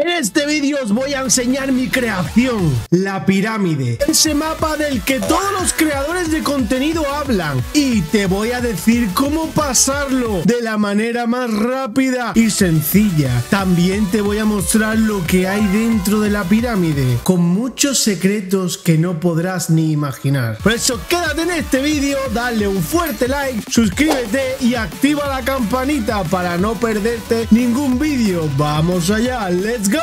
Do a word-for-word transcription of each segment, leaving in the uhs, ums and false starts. En este vídeo os voy a enseñar mi creación, la pirámide, ese mapa del que todos los creadores de contenido hablan, y te voy a decir cómo pasarlo de la manera más rápida y sencilla. También te voy a mostrar lo que hay dentro de la pirámide, con muchos secretos que no podrás ni imaginar. Por eso quédate en este vídeo, dale un fuerte like, suscríbete y activa la campanita para no perderte ningún vídeo. Vamos allá, let's go.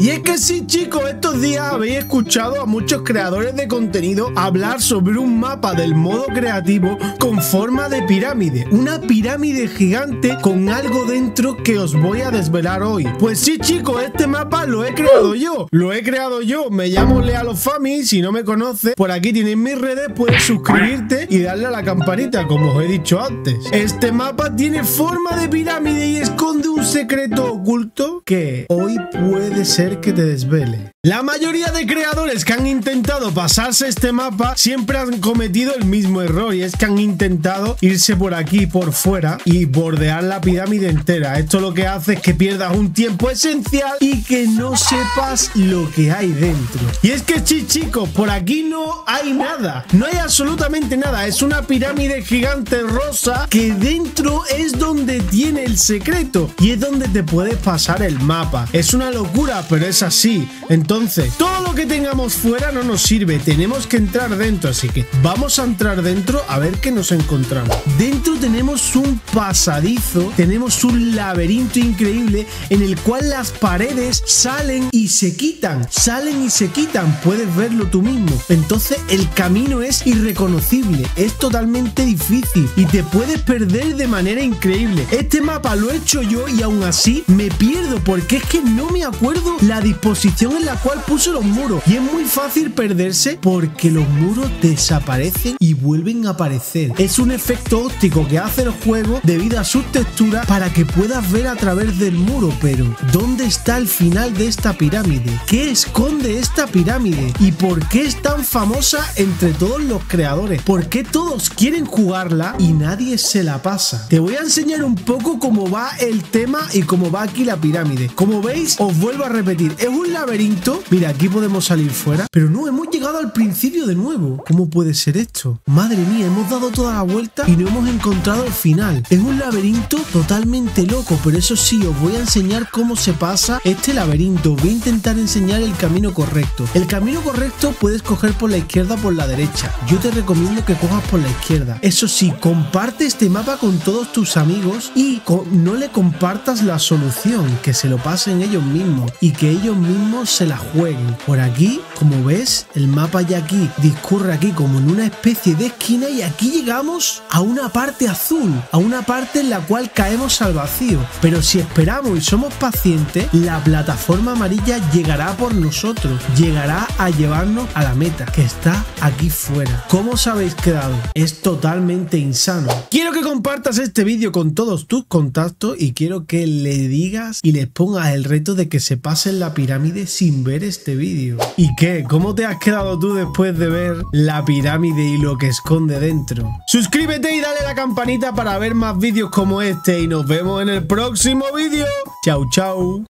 Y es que sí, chicos, estos días habéis escuchado a muchos creadores de contenido hablar sobre un mapa del modo creativo con forma de pirámide, una pirámide gigante con algo dentro que os voy a desvelar hoy. Pues sí, chicos, este mapa lo he creado yo, lo he creado yo, me llamo Lealofami, si no me conoces, por aquí tienes mis redes, puedes suscribirte y darle a la campanita, como os he dicho antes. Este mapa tiene forma de pirámide y esconde un secreto oculto que hoy puede ser que te desvele. La mayoría de creadores que han intentado pasarse este mapa siempre han cometido el mismo error, y es que han intentado irse por aquí por fuera y bordear la pirámide entera. Esto lo que hace es que pierdas un tiempo esencial y que no sepas lo que hay dentro. Y es que sí, chicos, por aquí no hay nada, no hay absolutamente nada. Es una pirámide gigante rosa que dentro es donde tiene el secreto y es donde te puedes pasar el mapa. Es una locura, pero es así. Entonces, todo lo que tengamos fuera no nos sirve, tenemos que entrar dentro, así que vamos a entrar dentro a ver qué nos encontramos. Dentro tenemos un pasadizo, tenemos un laberinto increíble en el cual las paredes salen y se quitan, salen y se quitan, puedes verlo tú mismo. Entonces el camino es irreconocible, es totalmente difícil y te puedes perder de manera increíble. Este mapa lo he hecho yo y aún así me pierdo porque es que no No me acuerdo la disposición en la cual puse los muros, y es muy fácil perderse porque los muros desaparecen y vuelven a aparecer. Es un efecto óptico que hace el juego debido a sus texturas para que puedas ver a través del muro. Pero ¿dónde está el final de esta pirámide? ¿Qué esconde esta pirámide? ¿Y por qué es tan famosa entre todos los creadores? ¿Por qué todos quieren jugarla y nadie se la pasa? Te voy a enseñar un poco cómo va el tema y cómo va aquí la pirámide. Como veis, os vuelvo a repetir, es un laberinto. Mira, aquí podemos salir fuera, pero no, hemos llegado al principio de nuevo. ¿Cómo puede ser esto? Madre mía, hemos dado toda la vuelta y no hemos encontrado el final. Es un laberinto totalmente loco, pero eso sí, os voy a enseñar cómo se pasa este laberinto. Voy a intentar enseñar el camino correcto. El camino correcto puedes coger por la izquierda o por la derecha. Yo te recomiendo que cojas por la izquierda. Eso sí, comparte este mapa con todos tus amigos y no le compartas la solución, que se lo pasen ellos mismos y que ellos mismos se la jueguen. Por aquí, como ves, el mapa ya aquí discurre aquí como en una especie de esquina, y aquí llegamos a una parte azul, a una parte en la cual caemos al vacío, pero si esperamos y somos pacientes, la plataforma amarilla llegará por nosotros, llegará a llevarnos a la meta, que está aquí fuera. ¿Cómo os habéis quedado? Es totalmente insano. Quiero que compartas este vídeo con todos tus contactos y quiero que le digas y les pongas el reto de que se pasen la pirámide sin ver este vídeo. ¿Y qué? ¿Cómo te has quedado tú después de ver la pirámide y lo que esconde dentro? Suscríbete y dale a la campanita para ver más vídeos como este, y nos vemos en el próximo vídeo. Chau, chau.